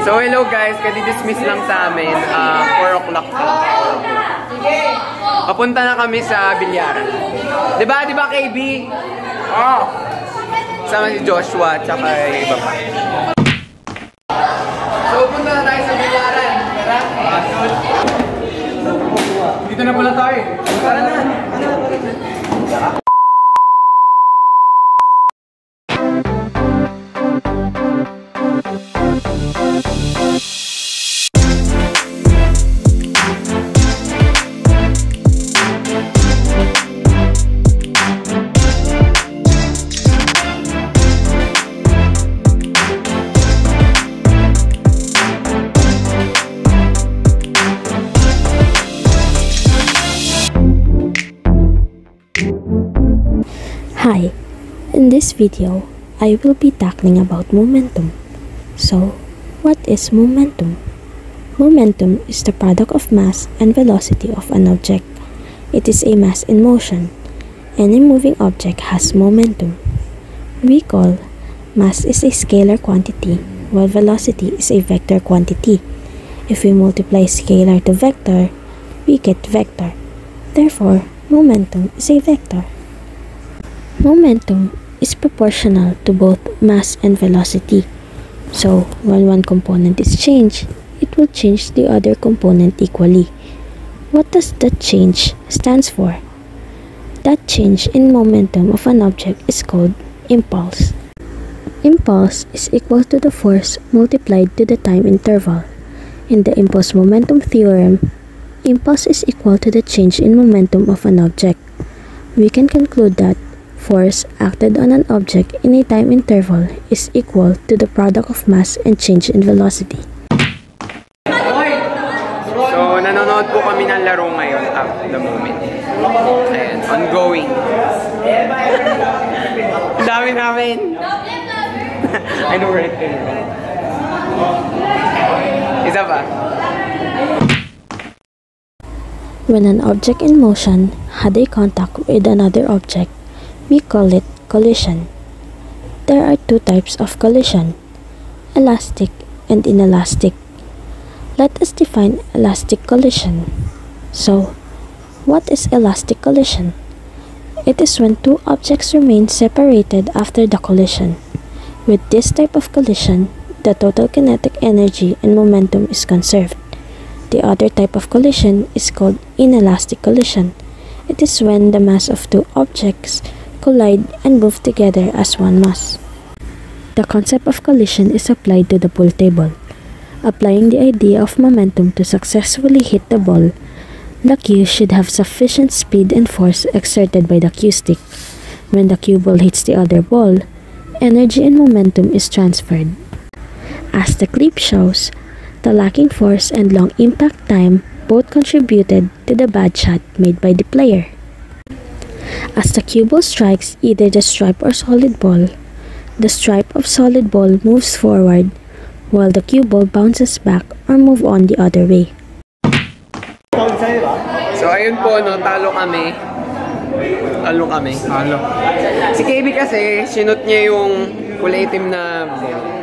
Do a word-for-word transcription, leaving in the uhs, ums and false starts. So hello guys, kadi-dismiss lang sa amin, uh, four o'clock pa lang. Papunta na kami sa bilyaran. Diba, diba K B? Oh! Sama si Joshua, tsaka iba pa. So punta na tayo sa bilyaran. Tara! Dito na pala tayo. Tara na! Tara na! Hi, in this video, I will be talking about momentum. So, what is momentum? Momentum is the product of mass and velocity of an object. It is a mass in motion. Any moving object has momentum. We call mass is a scalar quantity, while velocity is a vector quantity. If we multiply scalar to vector, we get vector. Therefore, momentum is a vector. Momentum is proportional to both mass and velocity. So, when one component is changed, it will change the other component equally. What does that change stands for? That change in momentum of an object is called impulse. Impulse is equal to the force multiplied to the time interval. In the impulse momentum theorem, impulse is equal to the change in momentum of an object. We can conclude that force acted on an object in a time interval is equal to the product of mass and change in velocity. So, nanonood po kami ng laro ngayon at the moment. Ayan, ongoing. Dami namin! I know, right? Isa ba? When an object in motion had a contact with another object, we call it collision. There are two types of collision, elastic and inelastic. Let us define elastic collision. So, what is elastic collision? It is when two objects remain separated after the collision. With this type of collision, the total kinetic energy and momentum is conserved. The other type of collision is called inelastic collision. It is when the mass of two objects collide and move together as one mass. The concept of collision is applied to the pool table. Applying the idea of momentum to successfully hit the ball, the cue should have sufficient speed and force exerted by the cue stick. When the cue ball hits the other ball, energy and momentum is transferred. As the clip shows, the lacking force and long impact time both contributed to the bad shot made by the player. As the cue ball strikes either the stripe or solid ball, the stripe of solid ball moves forward while the cue ball bounces back or move on the other way. So ayun po, no, talo kami. Talo kami. Talo. Si K B kasi sinut niya yung kulay itim na